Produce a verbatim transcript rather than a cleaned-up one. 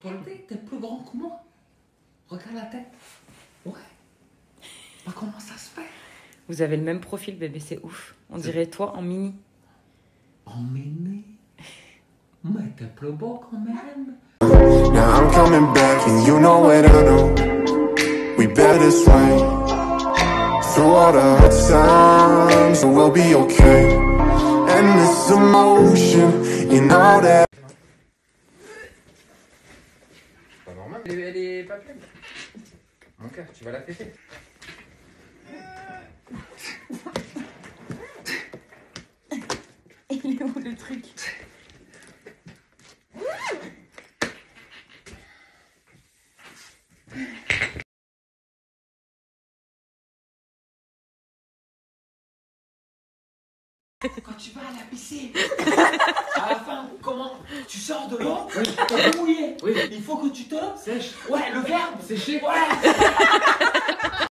Paul-T, t'es plus grand que moi. Regarde la tête. Ouais. Bah, comment ça se fait? Vous avez le même profil, bébé, c'est ouf. On dirait toi en mini. En mini? Mais t'es plus beau quand même. Now I'm coming back and you know it, I know. We bear this way. Through all the hard times, so we'll be okay. And this emotion, you know that. Elle est pas pleine. Mon cœur, tu vas la fêter. Il est où le truc? Quand tu vas à la piscine, à la fin, comment tu sors de l'eau, oui. T'es mouillé, oui. Il faut que tu te sèches. Ouais, le verbe sécher. Ouais.